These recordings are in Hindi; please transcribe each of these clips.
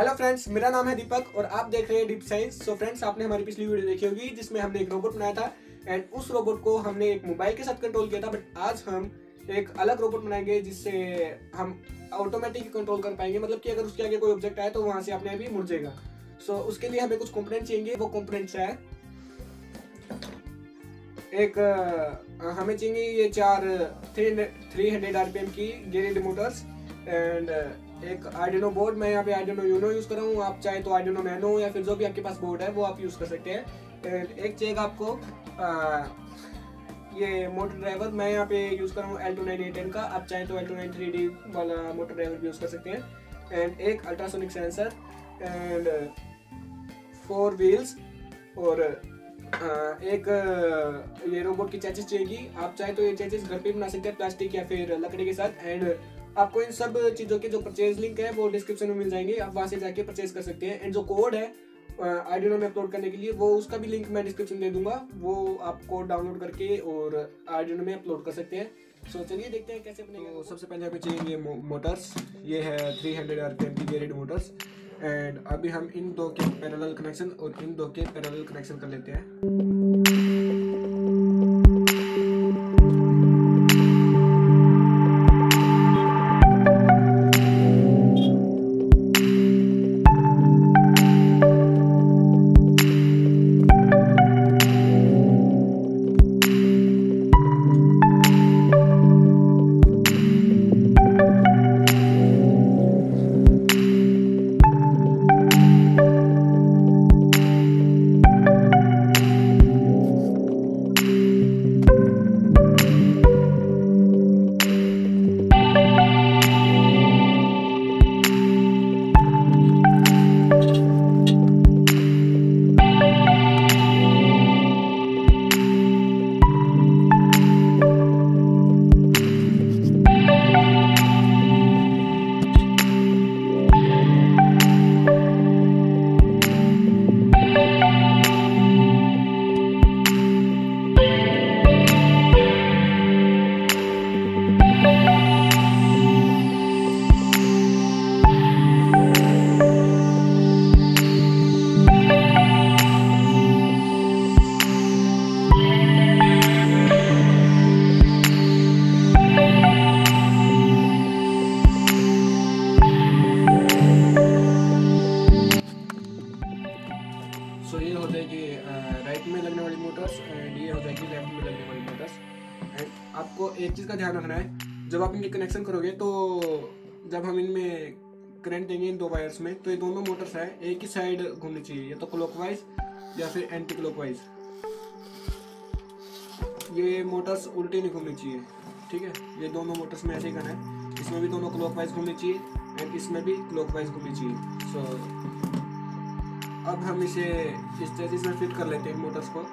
हेलो फ्रेंड्स, मेरा नाम है दीपक और आप देख रहे हैं डीप साइंस। सो फ्रेंड्स, आपने हमारी पिछली वीडियो देखी होगी जिसमें हमने एक रोबोट बनाया था एंड उस रोबोट को हमने एक मोबाइल के साथ कंट्रोल किया था। बट आज हम एक अलग रोबोट बनाएंगे जिससे हम ऑटोमेटिक कंट्रोल कर पाएंगे, मतलब कि अगर उसके आगे कोई ऑब्जेक्ट आए तो वहाँ से अपने आप ही मुड़ जाएगा। सो उसके लिए हमें कुछ कॉम्पोनेंट चाहिए। वो कॉम्पोनेंट्स है, एक हमें चाहिए ये चार 300 RPM की गेयर्ड मोटर्स एंड एक आर्डिनो बोर्ड। मैं यहाँ पे आर्डिनो यूनो यूज़ कर रहा हूँ, आप चाहे तो आर्डिनो नैनो या फिर जो भी आपके पास बोर्ड है वो आप यूज़ कर सकते हैं। एंड एक चाहिए आपको ये मोटर ड्राइवर। मैं यहाँ पे यूज़ कर रहा हूँ L298N का, आप चाहे तो L293D वाला मोटर ड्राइवर भी यूज़ कर सकते हैं। एंड एक अल्ट्रासोनिक सेंसर एंड 4 व्हील्स और एक ये रोबोट की चैचिस चाहिएगी। आप चाहे तो ये चैचिस घर पे बना सकते हैं प्लास्टिक या फिर लकड़ी के साथ। एंड आपको इन सब चीज़ों के जो परचेज लिंक है वो डिस्क्रिप्शन में मिल जाएंगे, आप वहाँ से जाके परचेज कर सकते हैं। एंड जो कोड है आर्डिनो में अपलोड करने के लिए वो उसका भी लिंक मैं डिस्क्रिप्शन दे दूंगा, वो आप कोड डाउनलोड करके और आर्डिनो में अपलोड कर सकते हैं। सो चलिए देखते हैं कैसे बनेगा। तो सबसे पहले हमें चाहिए ये मोटर्स, ये है 300 RPM की गेयर्ड मोटर्स। एंड अभी हम इन दो के पैरेलल कनेक्शन और इन दो के पैरेलल कनेक्शन कर लेते हैं। आपको एक चीज़ का ध्यान रखना है, जब आप इनके कनेक्शन करोगे तो जब हम इनमें करंट देंगे इन दो वायर्स में तो ये दोनों मोटर्स हैं एक ही साइड घूमनी चाहिए, या तो क्लॉकवाइज या फिर एंटी क्लॉकवाइज। ये मोटर्स उल्टी नहीं घूमनी चाहिए, ठीक है। ये दोनों मोटर्स में ऐसे ही करना है, इसमें भी दोनों क्लॉकवाइज घूमनी चाहिए एंड इसमें भी क्लॉकवाइज घूमनी चाहिए। सो अब हम इसे इस चीज़ में फिट कर लेते हैं मोटर्स को।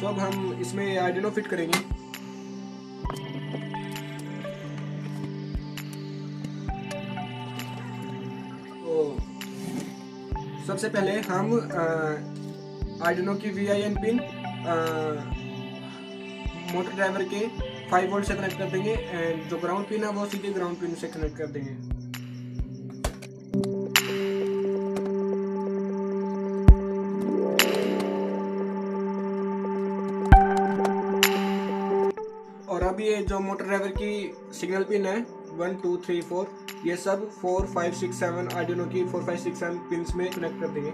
सो अब हम इसमें आर्डिनो फिट करेंगे। सबसे पहले हम आर्डिनो की VIN पिन मोटर ड्राइवर के 5 वोल्ट से कनेक्ट कर देंगे एंड जो ग्राउंड पिन है वो सीधे ग्राउंड पिन से कनेक्ट कर देंगे। और अब ये जो मोटर ड्राइवर की सिग्नल पिन है 1 2 3 4 ये सब 4 5 6 7 आर्डिनो की 4 5 6 7 पिन्स में कनेक्ट कर देंगे।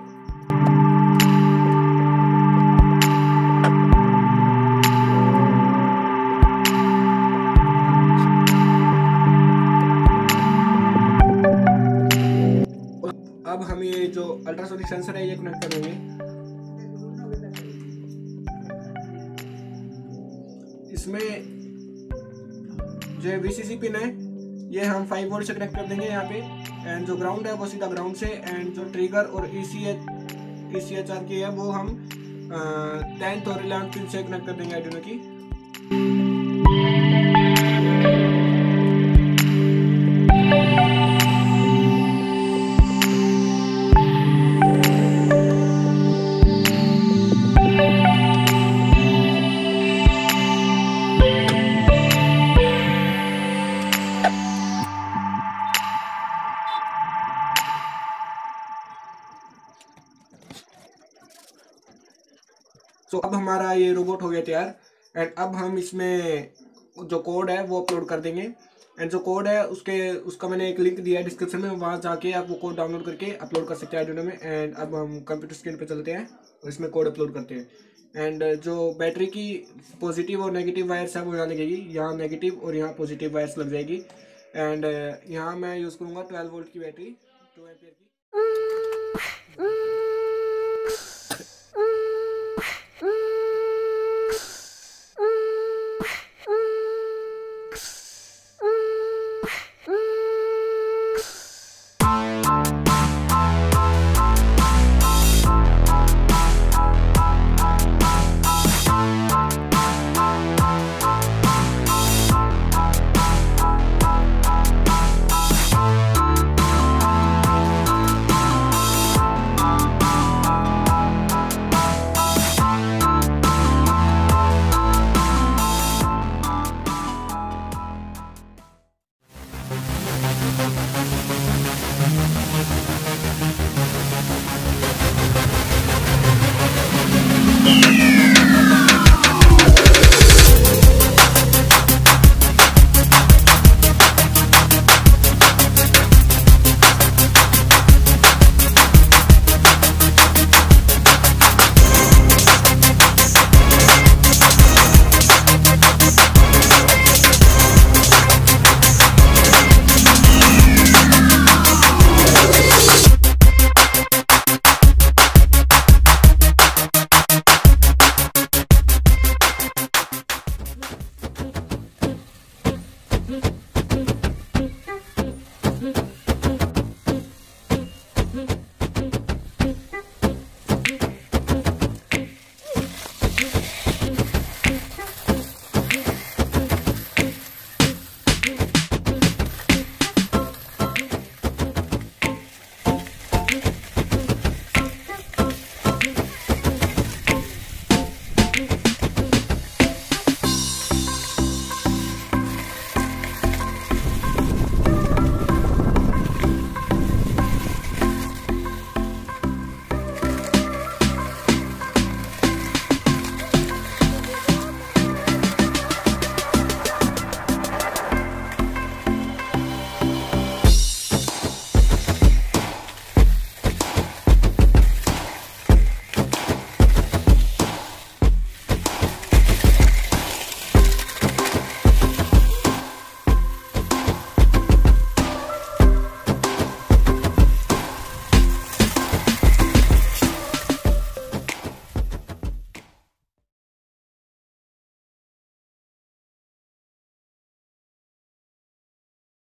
अब हम ये जो अल्ट्रासोनिक सेंसर है ये कनेक्ट कर देंगे। इसमें जो VCC पिन है ये हम 5 वोल्ट से कनेक्ट कर देंगे यहाँ पे एंड जो ग्राउंड है वो सीधा ग्राउंड से एंड जो ट्रिगर और ECHR की है वो हम 10th और 11th पिन से कनेक्ट कर देंगे आर्डिनो की। अब हमारा ये रोबोट हो गया तैयार एंड अब हम इसमें जो कोड है वो अपलोड कर देंगे एंड जो कोड है उसका मैंने एक लिंक दिया है डिस्क्रिप्शन में, वहाँ जाके आप वो कोड डाउनलोड करके अपलोड कर सकते हैं आर्डिनो में। एंड अब हम कंप्यूटर स्क्रीन पे चलते हैं और इसमें कोड अपलोड करते हैं एंड जो बैटरी की पॉजिटिव और नेगेटिव वायर्स है वो यहाँ लगेगी, यहाँ नेगेटिव और यहाँ पॉजिटिव वायर्स लग जाएगी एंड यहाँ मैं यूज़ करूँगा 12 वोल्ट की बैटरी 2 एम्पीयर की।